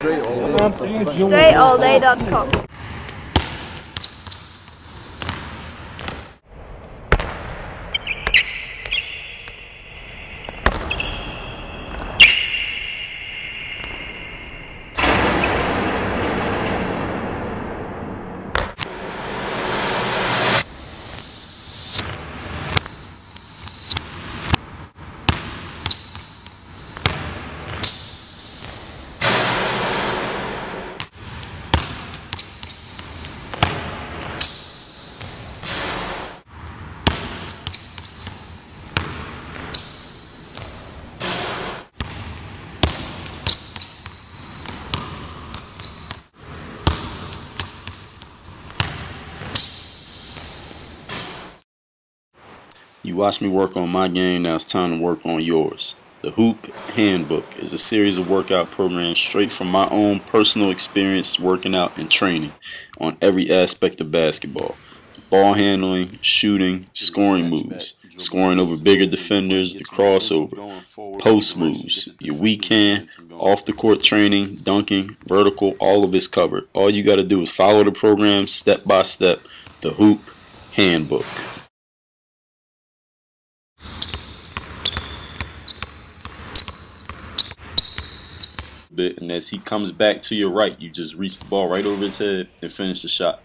DreAllDay.com. You watched me work on my game, now it's time to work on yours. The Hoop Handbook is a series of workout programs straight from my own personal experience working out and training on every aspect of basketball. Ball handling, shooting, scoring moves, scoring over bigger defenders, the crossover, post moves, your weak hand, off the court training, dunking, vertical, all of it's covered. All you got to do is follow the program step by step. The Hoop Handbook. And as he comes back to your right, you just reach the ball right over his head and finish the shot.